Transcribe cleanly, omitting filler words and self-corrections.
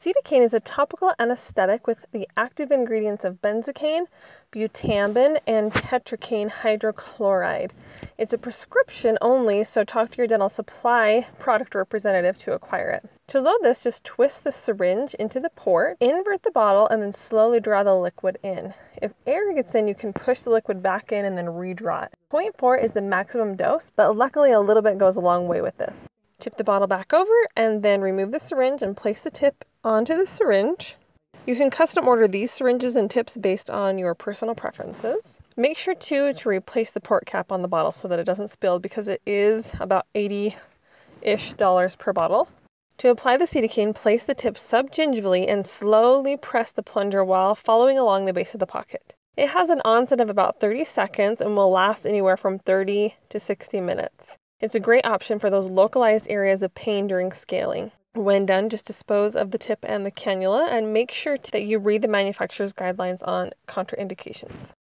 Cetacaine is a topical anesthetic with the active ingredients of benzocaine, butamben, and tetracaine hydrochloride. It's a prescription only, so talk to your dental supply product representative to acquire it. To load this, just twist the syringe into the port, invert the bottle, and then slowly draw the liquid in. If air gets in, you can push the liquid back in and then redraw it. 0.4 is the maximum dose, but luckily a little bit goes a long way with this. Tip the bottle back over and then remove the syringe and place the tip onto the syringe. You can custom order these syringes and tips based on your personal preferences. Make sure too to replace the port cap on the bottle so that it doesn't spill, because it is about $80-ish per bottle. To apply the Cetacaine, place the tip subgingivally and slowly press the plunger while following along the base of the pocket. It has an onset of about 30 seconds and will last anywhere from 30 to 60 minutes. It's a great option for those localized areas of pain during scaling. When done, just dispose of the tip and the cannula, and make sure that you read the manufacturer's guidelines on contraindications.